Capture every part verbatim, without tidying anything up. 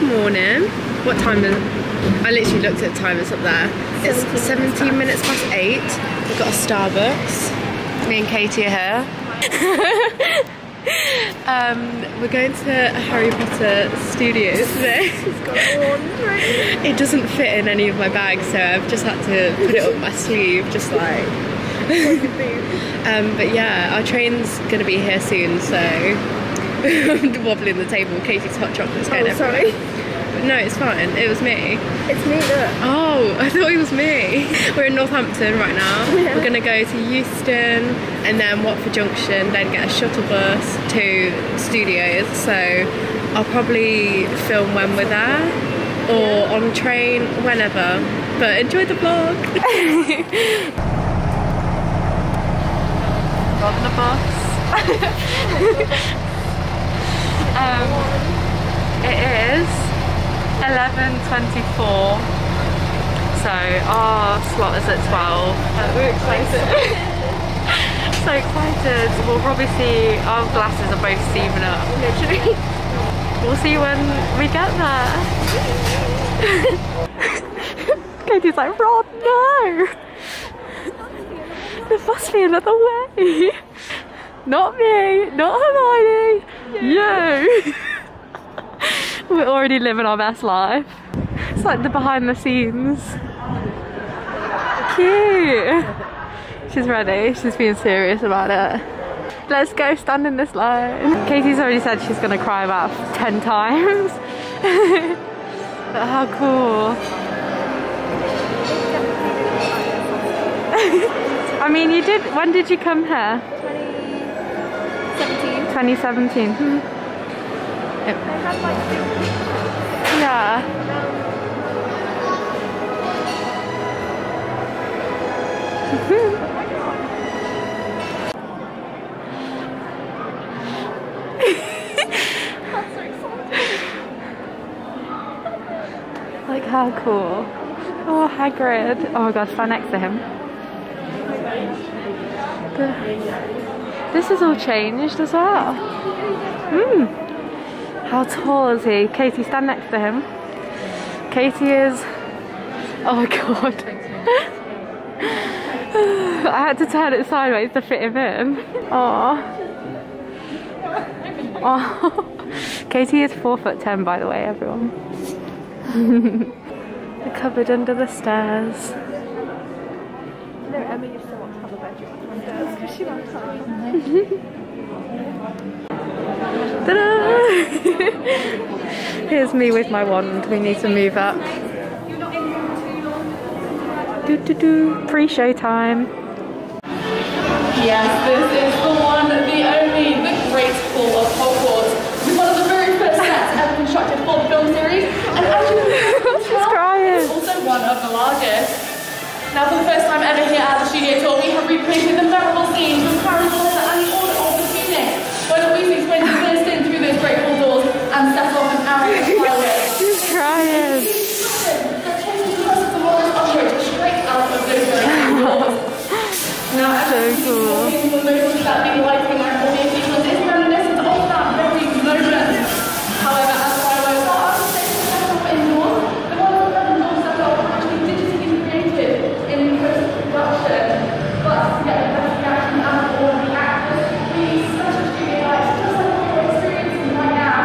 Good morning. What time is it? I literally looked at the time, it's up there. It's seventeen minutes past eight. We've got a Starbucks. Me and Katie are here. um, we're going to a Harry Potter studio today. She's got one. It doesn't fit in any of my bags, so I've just had to put it up my sleeve, just like. um, but yeah, our train's going to be here soon, so. I'm wobbling the table. Katie's hot chocolate's going everywhere. Oh, sorry. No, it's fine. It was me. It's me, look. Oh, I thought it was me. We're in Northampton right now. Yeah. We're going to go to Euston and then Watford Junction, then get a shuttle bus to studios. So I'll probably film when we're there or yeah. on train, whenever. But enjoy the vlog. On the bus. Um, it is eleven twenty-four, so our slot is at twelve. Uh, we're excited. So excited. We'll probably see our glasses are both steaming up. Literally. We'll see when we get there. Katie's like, Rob, no! There must be another way. Not me, not Hermione, yeah. You! We're already living our best life. It's like the behind the scenes. Cute! She's ready, she's being serious about it. Let's go stand in this line. Katie's already said she's gonna cry about ten times. But how cool. I mean, you did, when did you come here? twenty seventeen. Hmm. Yep. Yeah. Like how cool. Oh, Hagrid. Oh my gosh, stand next to him. The This has all changed as well. Mm. How tall is he? Katie, stand next to him. Katie is... Oh my god. I had to turn it sideways to fit him in. Aww. Oh. Katie is four foot ten, by the way, everyone. The cupboard under the stairs. No, Emma used to want to have a bedroom. Ta-da! Here's me with my wand. We need to move up. Do do do. Pre-show time. Yes, this is the one, the only, the great hall of Hogwarts. It was one of the very first sets ever constructed for the film series, and as you can tell, it's also one of the largest. Now, for the first time ever here at the studio tour, we have recreated the memorable scenes from Harry Potter and the Order of the Phoenix, where the Weasleys went to burst in through those great hall doors and set off an hour of fireworks. She's crying. They're taking the process of Morris onward straight out of those great hall doors. Now, so cool. The moment that big lighting and all these people is reminiscent of that very moment. However, as fireworks are out of station set off indoors, the one of the doors that are actually digitally created. But to get the best reaction out of all the actors, we need such a studio light, just like what we're experiencing right now.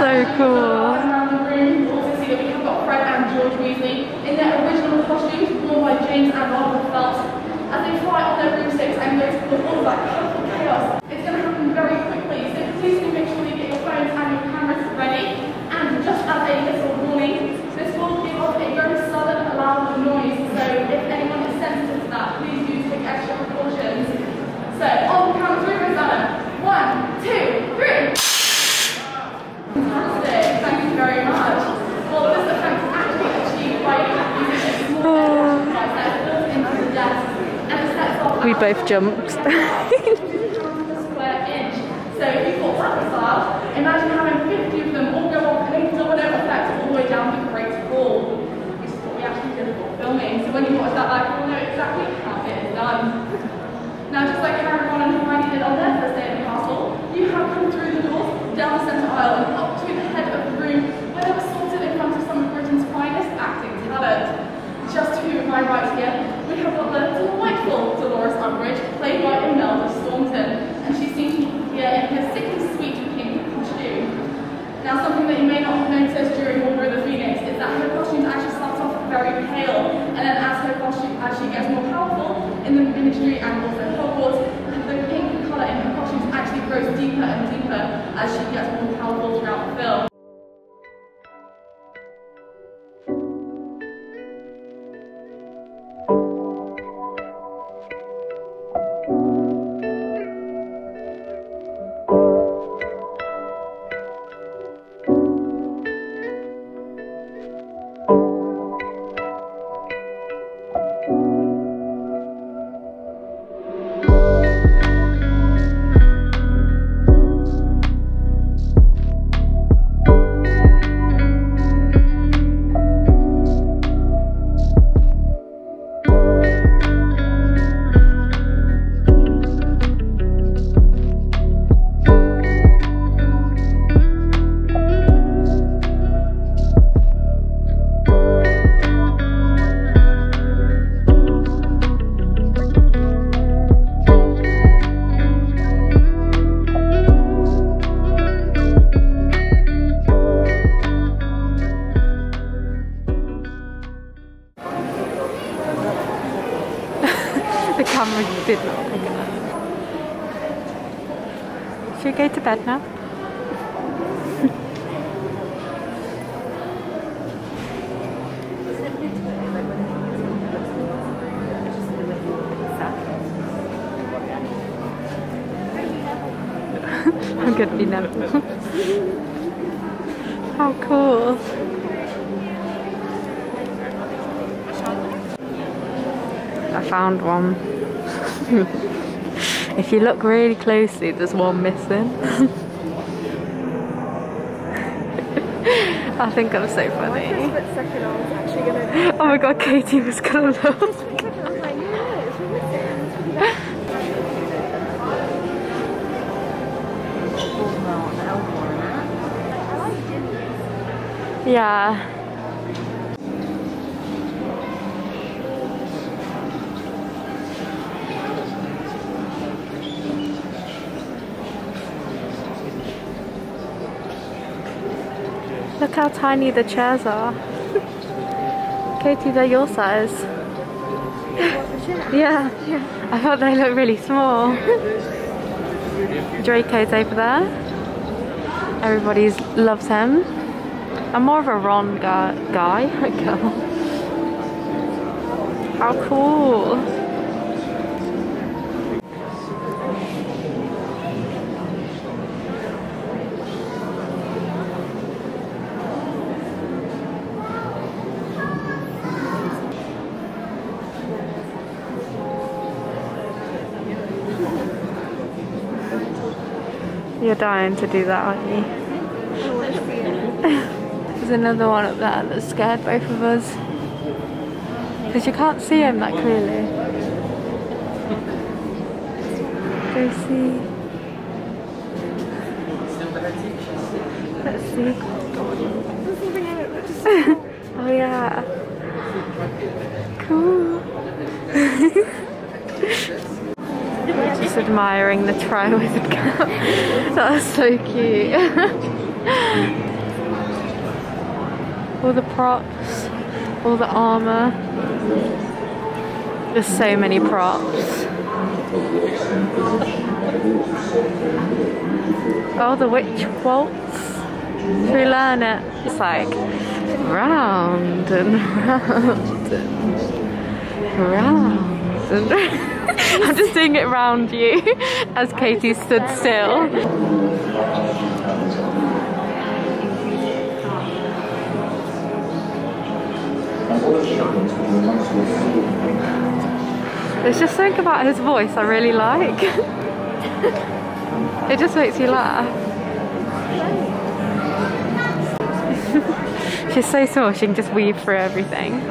So and cool. Around the room, you can also see that we have got Fred and George Weasley in their original costumes, worn by James and Oliver Phelps, as they fly on their broomsticks and go to the all of that colourful chaos. It's going to happen very quickly, so please do make sure you get your phones and your cameras ready. And just as a little warning, this will give off a very sudden loud noise, so if anyone is sensitive, please do take extra precautions. So, on the count of three, we're done. One, two, three! Fantastic, thank you very much. All of this effect is actually achieved by using a small that is built into the desk and it sets off. We both jumped. Square inch. So, if you thought that was hard, imagine having fifty of them all go off and a domino effect all the way down the Great Hall. Which is what we actually did for filming. So, when you watch that back, you'll know exactly. Done. Now, just like Harry, Ron and Hermione did on their first day in the castle, you have come through the door, down the centre aisle and up to the head of the room. as she gets more powerful throughout the film. Should we go to bed now? I'm gonna be Neville. How cool. I found one. If you look really closely, there's one missing. I think I'm so funny. Oh my god, Katie was gonna laugh. Yeah. Look how tiny the chairs are. Katie, they're your size. Yeah, yeah. I thought they looked really small. Draco's over there. Everybody loves him. I'm more of a Ron guy. guy. Girl. How cool. You're dying to do that, aren't you? There's another one up there that scared both of us. Because you can't see him that clearly. Go see. Let's see. Oh yeah. Cool. We're just admiring the Tri-Wizard Cup. That was so cute. All the props, all the armour. There's so many props. Oh, the witch waltz. Should we learn it? It's like round and round and round and round. I'm just doing it round you as Katie stood still. There's just something about his voice I really like. It just makes you laugh. She's so small, she can just weave through everything.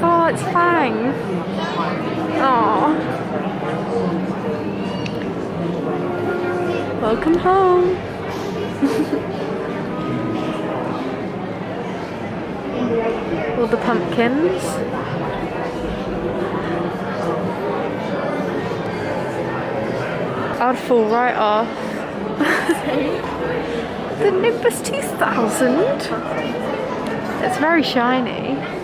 Oh, it's Fang. Oh, welcome home. All the pumpkins. I'd fall right off. The Nimbus two thousand. It's very shiny.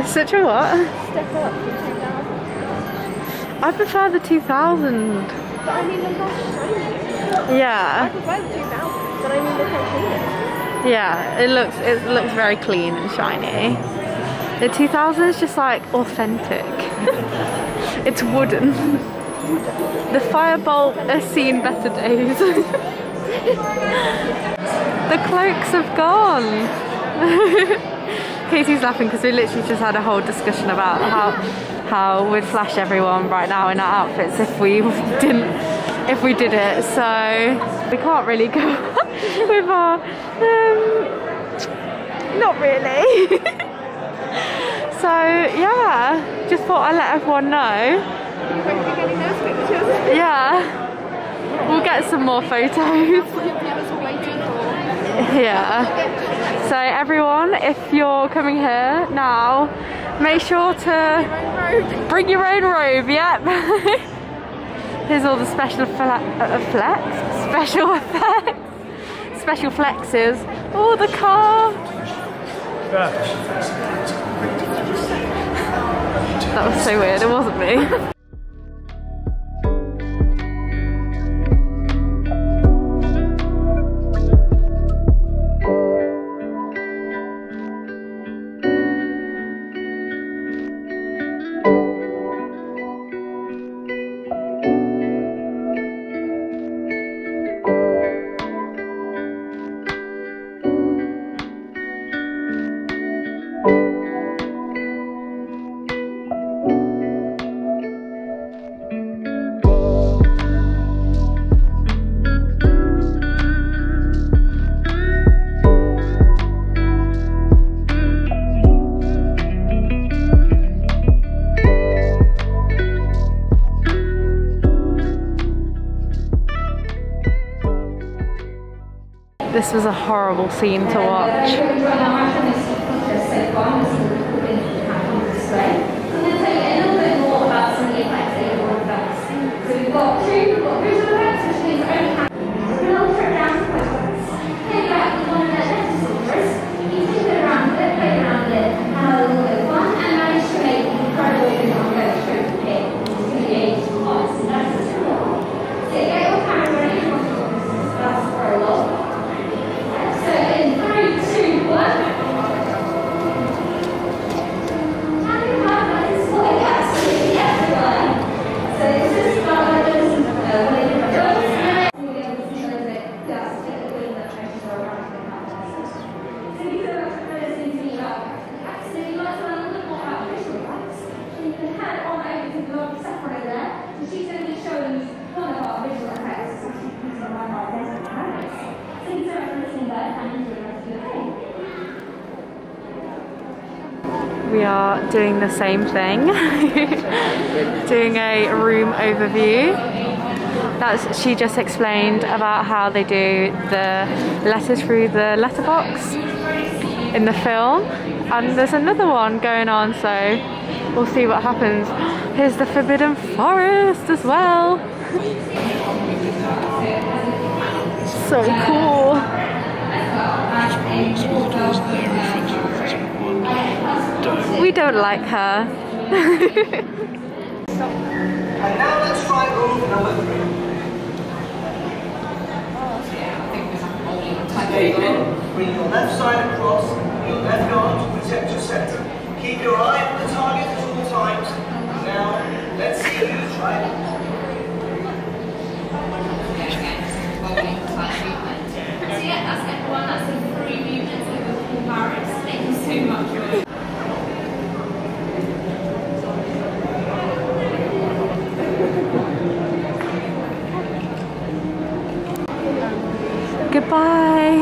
It's such a what? Step up from two thousand. I prefer the two thousand. But I mean, they're not shiny. Yeah. I prefer the two thousand, but I mean, they're kind of clean. Yeah, it looks, it looks very clean and shiny. The two thousand is just like authentic. It's wooden. The Fireball has seen better days. The cloaks have gone. Katie's laughing because we literally just had a whole discussion about how how we'd flash everyone right now in our outfits if we didn't if we did it. So we can't really go with our um, not really. So yeah, just thought I'd let everyone know. Yeah, we'll get some more photos. Yeah, so everyone, if you're coming here now, make sure to bring your own robe, yep. Here's all the special flex, special effects, special flexes. Oh, the car. That was so weird, it wasn't me. This was a horrible scene to watch. We are doing the same thing, doing a room overview. That's, she just explained about how they do the letters through the letterbox in the film, and there's another one going on, so we'll see what happens. Here's the Forbidden Forest as well. So cool. We don't like her. And now let's try room number three. Take it, bring your left side across, your left arm to protect your centre. Keep your eye on the target at all times. Now, let's see who's right. So yeah, that's everyone, that's the three mutants in the full barracks. Thank you so much. Goodbye.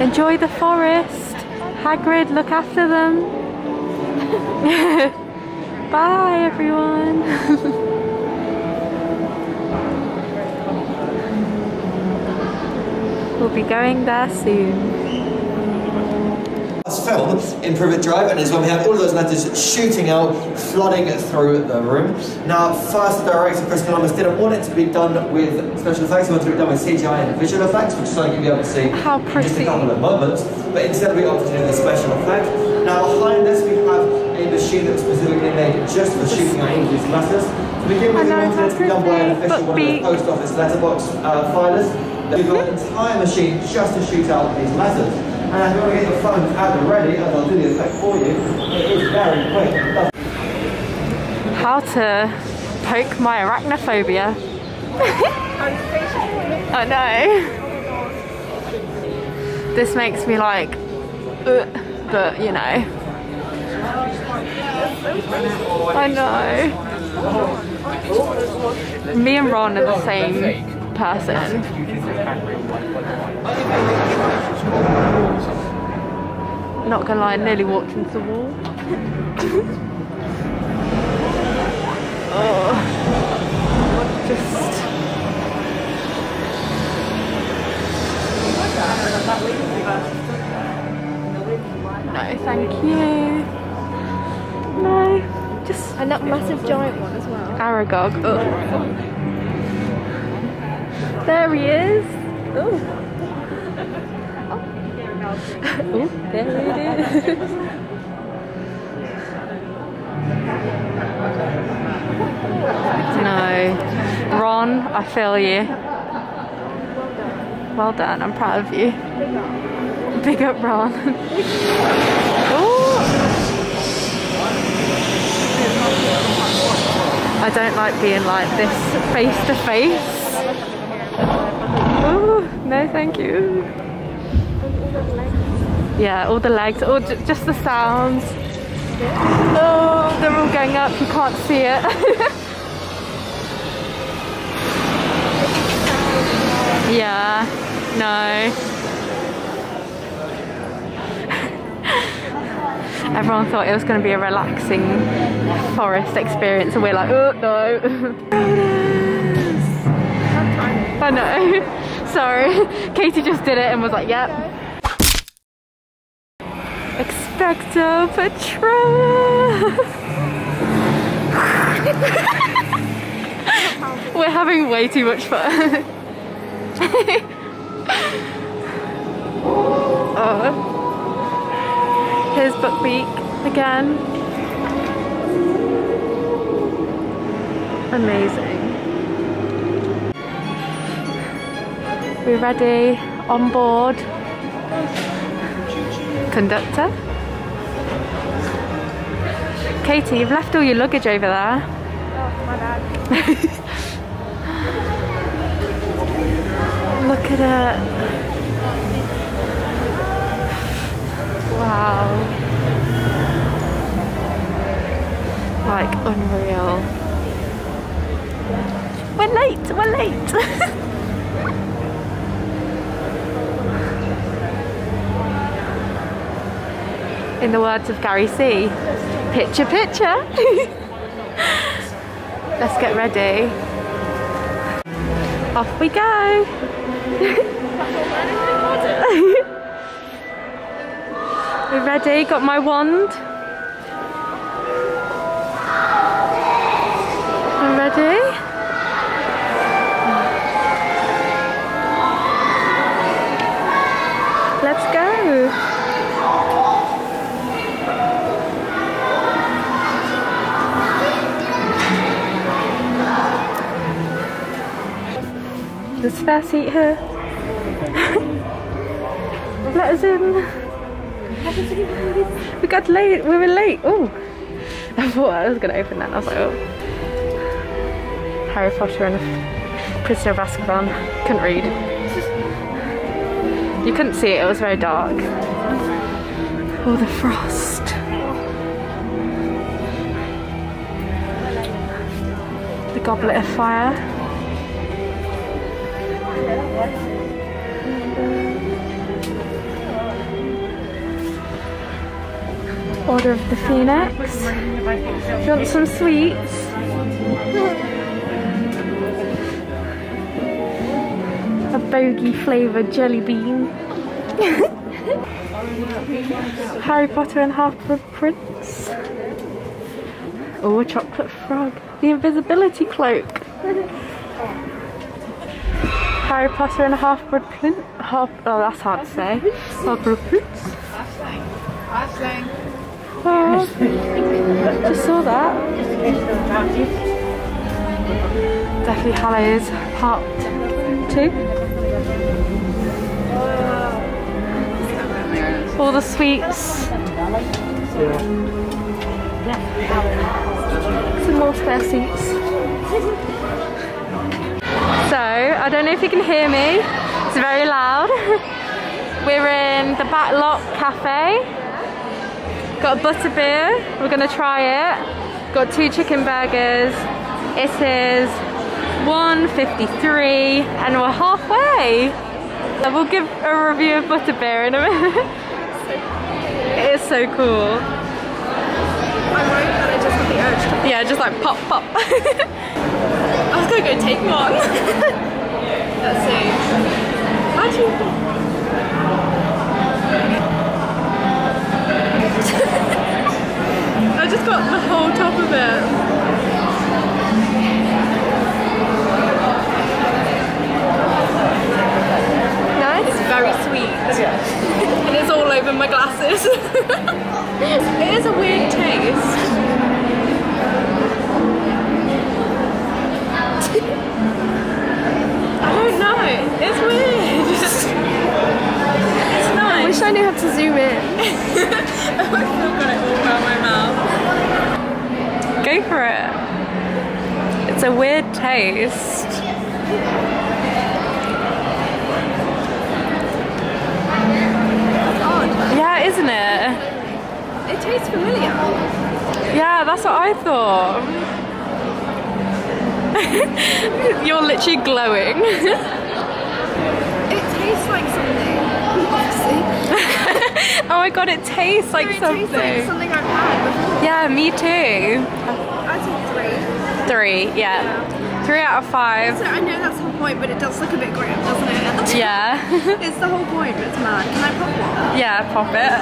Enjoy the forest. Hagrid, look after them. Bye, everyone. We'll be going there soon. just fell in Privet Drive, and is when we have all of those letters shooting out, flooding through the room. Now, first, director Chris Columbus didn't want it to be done with special effects, he wanted it done with C G I and visual effects, which is something you'll be able to see How in just a couple of moments, but instead we opted to do the special effect. Now, behind this we have a machine that was specifically made just for shooting out all these letters. To begin with, we wanted it to be done by an official one of the post office letterbox uh, filers. We've got an entire machine just to shoot out these letters. And if you want to get your phones out and ready, and I'll do the effect for you, it is very quick. How to poke my arachnophobia. I know. This makes me like, but you know. I know. Me and Ron are the same person. Not gonna lie, I nearly walked into the wall. Oh, just. No, thank you. No, just. And that massive giant one as well. Aragog. Oh. There he is. Ooh. Oh. Ooh, there he is. No. Ron, I feel you. Well done, I'm proud of you. Big up, Ron. I don't like being like this face to face. No, thank you. Yeah, all the legs, all ju just the sounds. Oh, they're all going up, you can't see it. Yeah, no. Everyone thought it was going to be a relaxing forest experience, and we're like, oh no. I know. Sorry, Katie just did it and was like, yep. Expecto Patras. We're having way too much fun. Oh. Here's Buckbeak again. Amazing. We're ready, on board. Conductor. Katie, you've left all your luggage over there. Oh, my bad. Look at it. Wow. Like, unreal. We're late, we're late. In the words of Gary C., picture, picture. Let's get ready. Off we go. We're ready, got my wand. I'm ready. Let's go. There's a spare seat here. Let us in. We got late, we were late. Oh, I thought I was going to open that and I was like, oh. Harry Potter and Prisoner of Azkaban. Couldn't read. You couldn't see it, it was very dark. Oh, the frost. The Goblet of Fire. Order of the Phoenix. Do you want some sweets? A bogey flavoured jelly bean. Harry Potter and Half-Blood Prince. Oh, a chocolate frog. The invisibility cloak. Harry Potter and Half-Blood Prince. Half, oh, that's hard to say. Half-Blood Prince. Oh, just saw that. Deathly Hallows Part two. All the sweets. Yeah. Some more spare seats. So, I don't know if you can hear me. It's very loud. We're in the Backlot Cafe. Got a Butterbeer. We're going to try it. Got two chicken burgers. It is one fifty-three and we're halfway. So we'll give a review of Butterbeer in a minute. It is so cool. I'm worried that I just got the urge to pop. Yeah, just like pop, pop. I was gonna go take one. Let's see. I just got the whole top of it. Very sweet. Yeah. And it's all over my glasses. It is a weird taste. I don't know. It's weird. It's nice. I wish I knew how to zoom in. I've got it all around my mouth. Go for it. It's a weird taste. Yeah, isn't it? It tastes familiar. Yeah, that's what I thought. You're literally glowing. It tastes like something. Oh my god, it tastes like no, it something. It tastes like something I've had before. Yeah, me too. I'd say three. Three, yeah. yeah. Three out of five. So I know that's the whole point, but it does look a bit grim, doesn't it? Yeah. It's the whole point, but it's mad. Can I pop one? Yeah, pop it.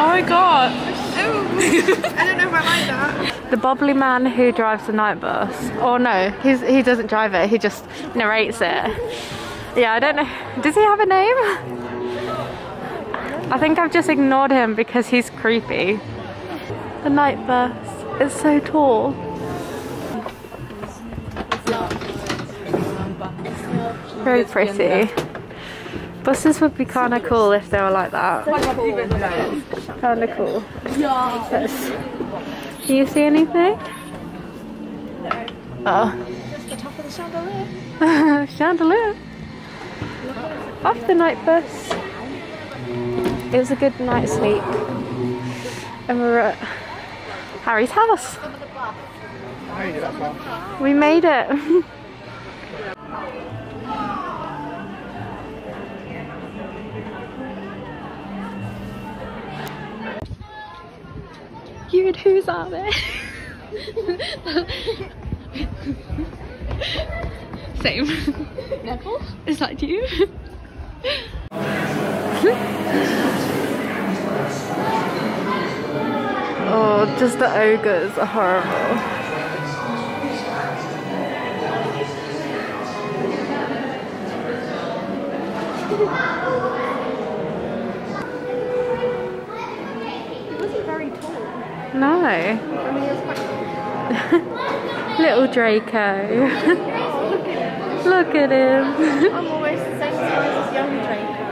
Oh my god. Oh. I don't know if I like that. The bobbly man who drives the night bus. Or no, he's, he doesn't drive it, he just narrates it. Yeah, I don't know. Does he have a name? I think I've just ignored him because he's creepy. The night bus is so tall. Very pretty. Buses would be kind of cool if they were like that. Kind of cool. Yes. Do you see anything? No. Oh. Just the top of the chandelier. Chandelier. Off the night bus. It was a good night's sleep. And we're at Harry's house. We made it. You and who's are they? Same. Neville? Is that you? Oh, just the ogres are horrible. No. Little Draco. Look at him. I'm always the same size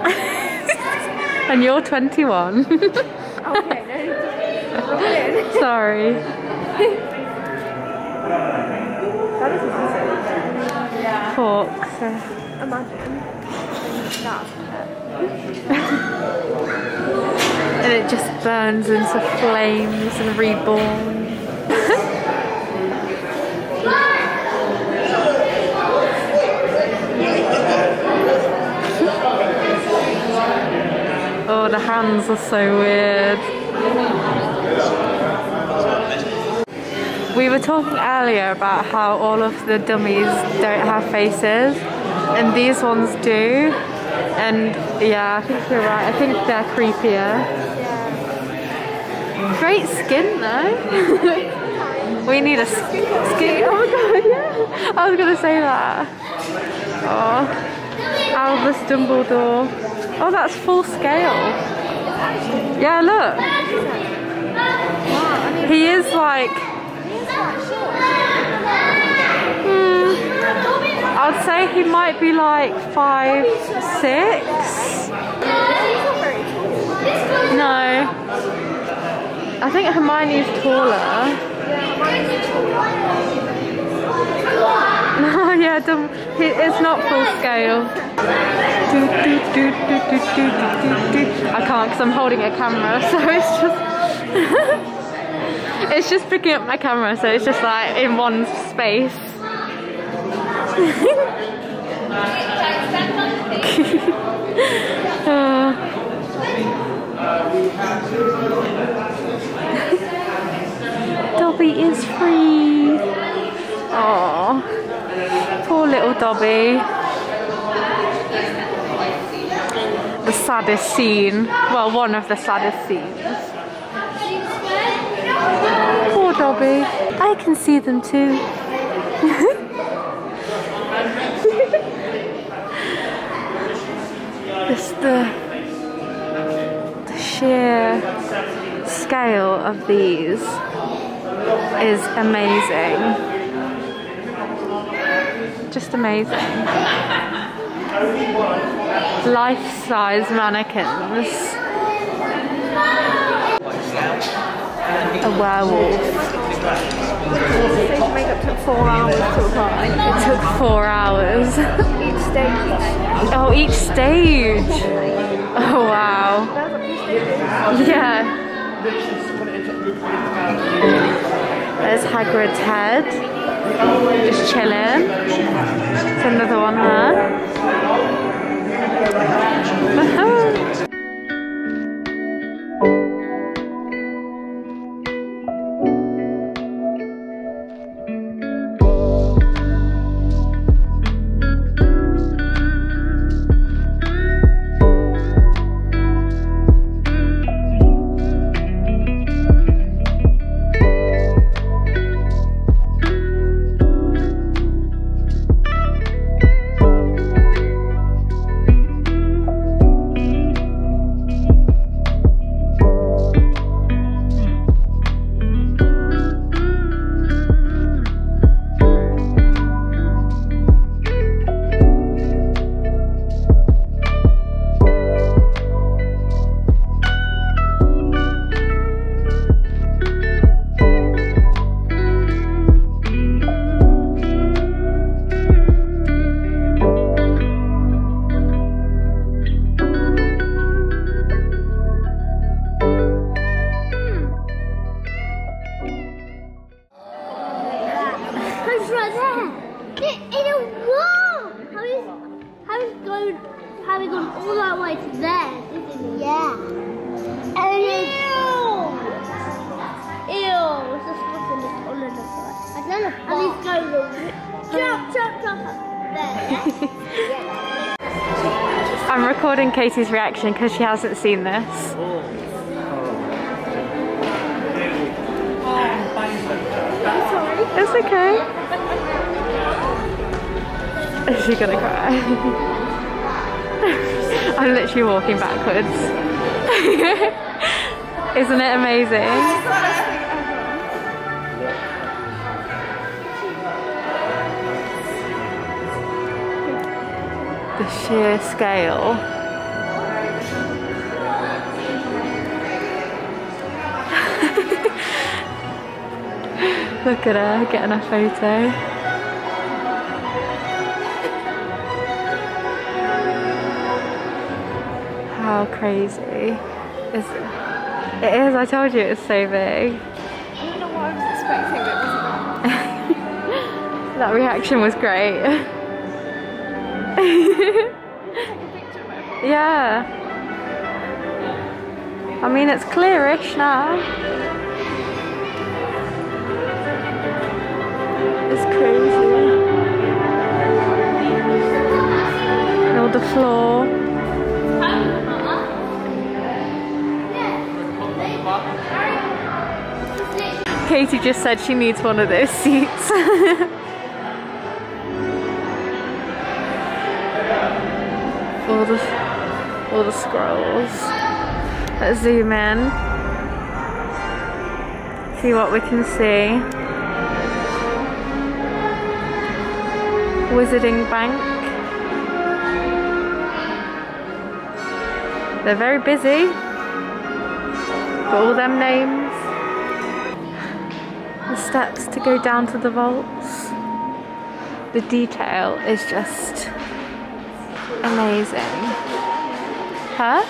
as young Draco. And you're twenty-one. Okay, no, just sorry. That is awesome. Yeah. Forks. Uh, Imagine. That. And it just burns into flames and reborn. Oh, the hands are so weird. We were talking earlier about how all of the dummies don't have faces, and these ones do. And yeah, I think you're right. I think they're creepier. Yeah. Great skin though. We need a skin. skin. Oh my god! Yeah, I was gonna say that. Oh, Albus Dumbledore. Oh, that's full scale. Yeah, look. He is like. Hmm. I'd say he might be like five, six. No. I think Hermione's taller. No, yeah, it's not full scale. I can't because I'm holding a camera, so it's just... it's just picking up my camera, so it's just like in one space. uh. Dobby is free. Oh, poor little Dobby. The saddest scene. Well, one of the saddest scenes. Poor Dobby. I can see them too. Just the, the sheer scale of these is amazing. Just amazing. Life-size mannequins. A werewolf. Makeup took four hours to apply. It took four hours. Each stage. Oh, each stage! Oh, wow. Yeah. There's Hagrid's head. Just chilling. There's another one there. I'm recording Katie's reaction because she hasn't seen this. Oh. Oh. It's okay. Is she gonna cry? I'm literally walking backwards. Isn't it amazing? The sheer scale. Look at her getting a photo. How crazy is it? It is. I told you it's so big. I don't know what I was expecting. It that reaction was great. Yeah, I mean it's clearish now. It's crazy. And all the floor. Katie just said she needs one of those seats. All the, all the scrolls. Let's zoom in. See what we can see. Wizarding Bank. They're very busy. Got all them names. The steps to go down to the vaults. The detail is just amazing. Huh?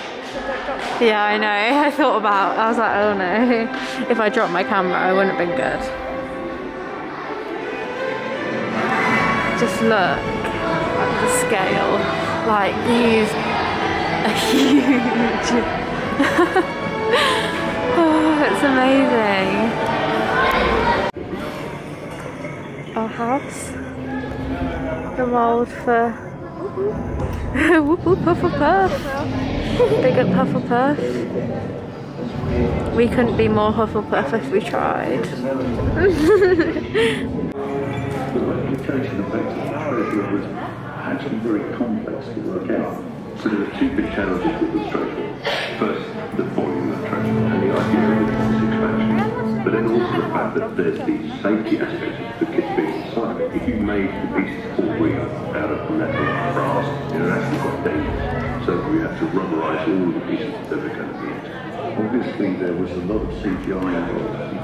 Yeah, I know. I thought about it. I was like, oh no. If I dropped my camera, I wouldn't have been good. Just look at the scale. Like, use a huge. Oh, it's amazing. Our house. The mould for. Whoop whoop Hufflepuff. Big up Hufflepuff. We couldn't be more Hufflepuff if we tried. The implication of the narrative was actually very complex to work out. So there were two big challenges with the structure. First, the volume of attraction and the idea of its expansion. But then also the fact that there's the safety aspect of the kids being inside. If you made the pieces fall out of metal, brass, they're actually quite dangerous. So we had to rubberise all the pieces that were going to be in. Obviously there was a lot of C G I involved.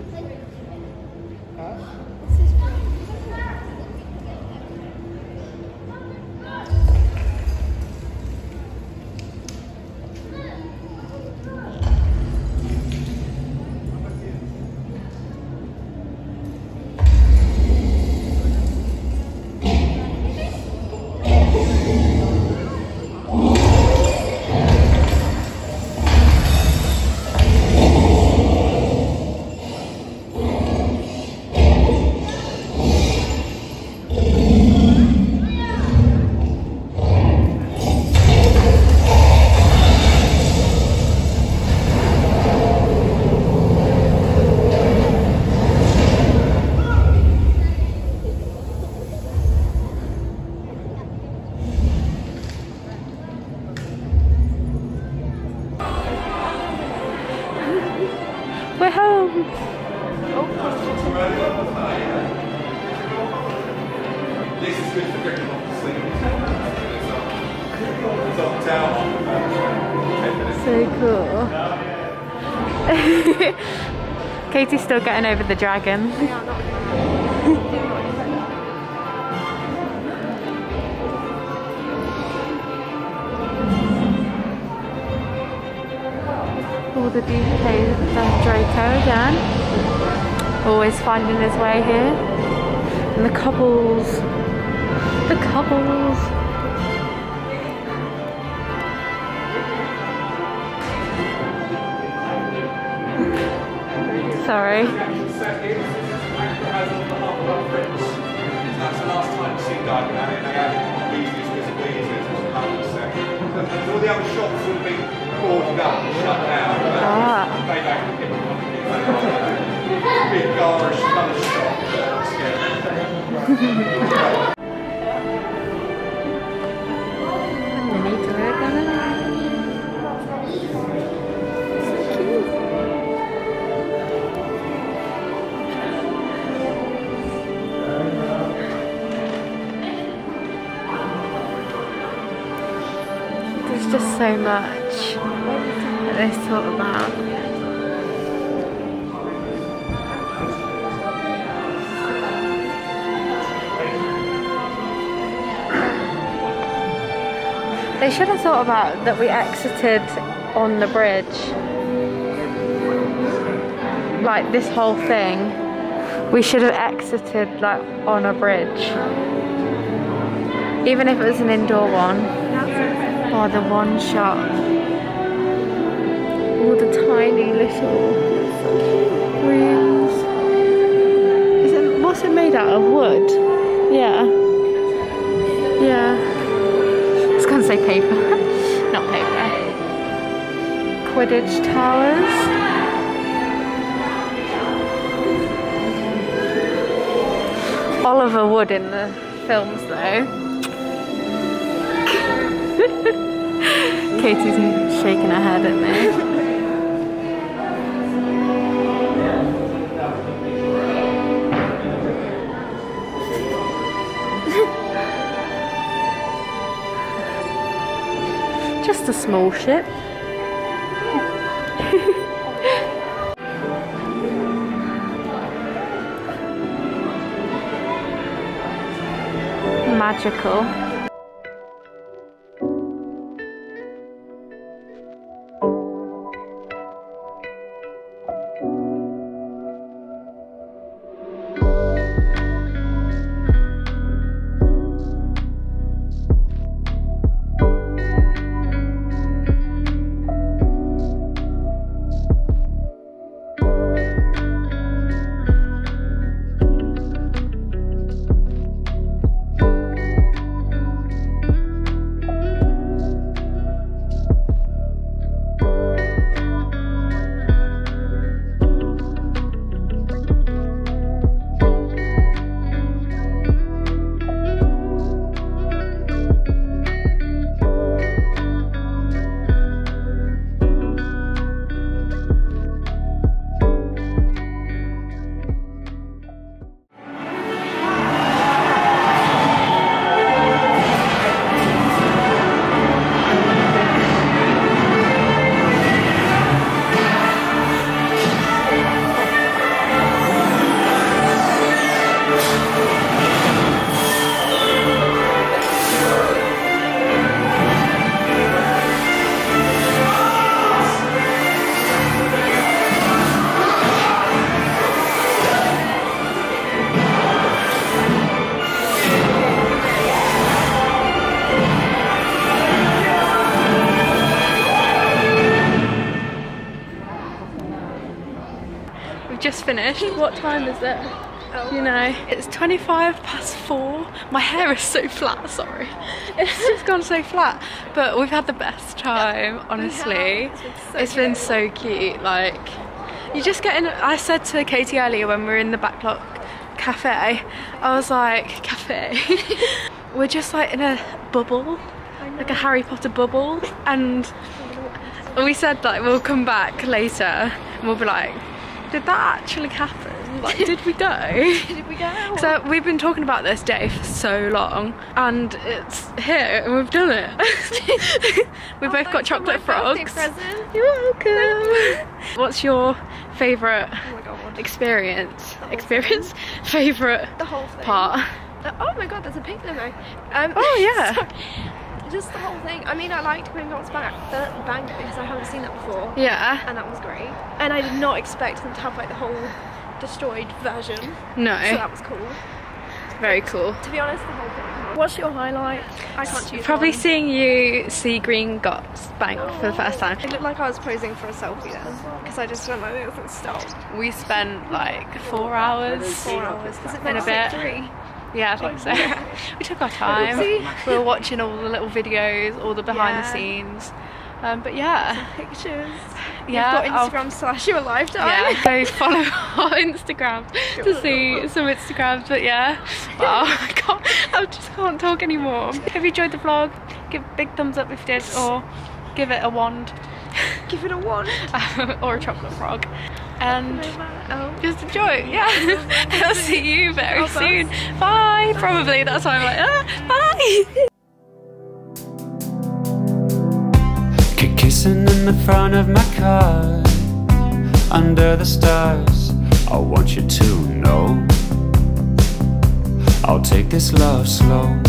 Katie's still getting over the dragon. All the beauty of Draco again. Always finding his way here. And the cobbles. The cobbles. Sorry. Ah. Just so much that they thought about. They should have thought about that we exited on the bridge. Like this whole thing. We should have exited like on a bridge. Even if it was an indoor one. Oh, the one shot. All the tiny little rooms. Is it, what's it made out of wood? Yeah. Yeah. I was gonna say paper. Not paper. Quidditch towers. Oliver Wood in the films though. Katie's shaking her head at me. Just a small ship. Magical. Finished. What time is it? Oh. You know, it's twenty-five past four. My hair is so flat, sorry. It's just gone so flat. But we've had the best time, yeah. Honestly. Yeah. It's been, so, it's been so cute. Like, you just get in. I said to Katie earlier when we were in the Backlot Cafe, I was like, cafe. We're just like in a bubble, like a Harry Potter bubble. And we said like we'll come back later and we'll be like, did that actually happen? Like, did we go? Did we go? So we've been talking about this day for so long, and it's here, and we've done it. we oh, both got chocolate frogs. You're welcome. What's your favourite oh experience? Experience? Favourite the whole thing. part? The, oh my god, there's a pink limo. Um, oh yeah. Sorry. Just the whole thing. I mean, I liked Gringotts Bank, Bank because I haven't seen that before. Yeah. And that was great. And I did not expect them to have like the whole destroyed version. No. So that was cool. Very but, cool. To be honest, the whole thing. What's your highlight? I can't choose. Probably one. Seeing you see Gringotts Bank oh. for the first time. It looked like I was posing for a selfie then, because I just don't know it doesn't stop. We spent like four hours. Four hours. Because it meant a bit. Three. Yeah, I think so. Yeah. We took our time. We were watching all the little videos, all the behind yeah. the scenes. Um, but yeah. Some pictures. Yeah. We've got Instagram I'll... slash your lifetime. Yeah, so follow our Instagram to see some Instagrams. But yeah. Wow, I, can't, I just can't talk anymore. If you enjoyed the vlog, give a big thumbs up if you did, or give it a wand. Give it a wand. Or a chocolate frog. And oh. just enjoy, yeah. I'll see you very oh, soon. Bye. Bye. Probably that's why I'm like, ah, bye. Keep kissing in the front of my car, under the stars. I want you to know. I'll take this love slow.